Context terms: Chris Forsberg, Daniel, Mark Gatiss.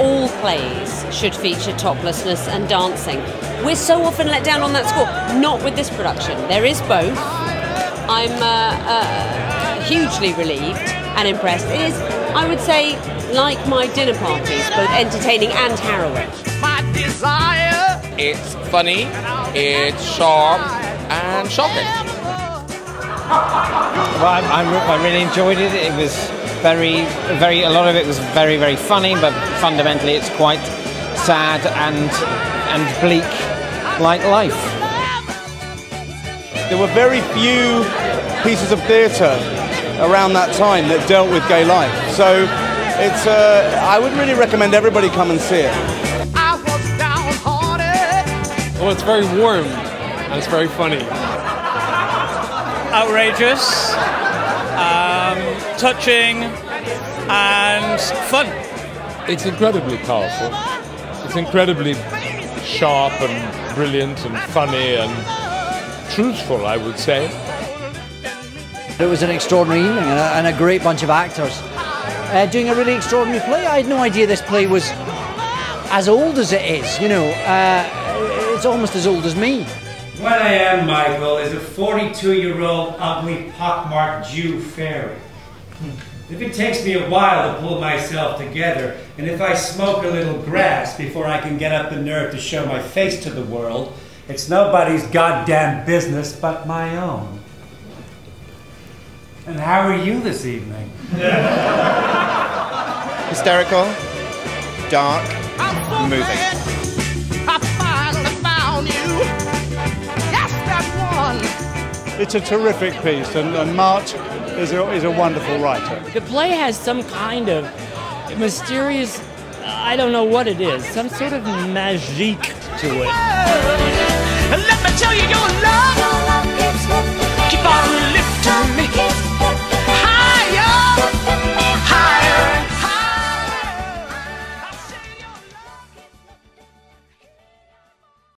all plays should feature toplessness and dancing. We're so often let down on that score. Not with this production. There is both. I'm hugely relieved and impressed. It is, I would say, like my dinner parties, both entertaining and harrowing. My desire. It's funny, it's sharp and shocking. Well, I really enjoyed it. It was very, a lot of it was very funny, but fundamentally it's quite sad and bleak, like life. There were very few pieces of theatre around that time that dealt with gay life, so it's I would really recommend everybody come and see it. I was downhearted. Well, it's very warm and it's very funny. Outrageous, touching and fun. It's incredibly powerful. It's incredibly sharp and brilliant and funny and truthful, I would say. It was an extraordinary evening and a great bunch of actors doing a really extraordinary play. I had no idea this play was as old as it is, you know. It's almost as old as me. What I am, Michael, is a 42-year-old, ugly, pockmarked Jew fairy. If it takes me a while to pull myself together, and if I smoke a little grass before I can get up the nerve to show my face to the world, it's nobody's goddamn business but my own. And how are you this evening? Hysterical, dark, moving. It's a terrific piece, and Mark is a wonderful writer. The play has some kind of mysterious, I don't know what it is, some sort of magique to it. Let me tell you your love.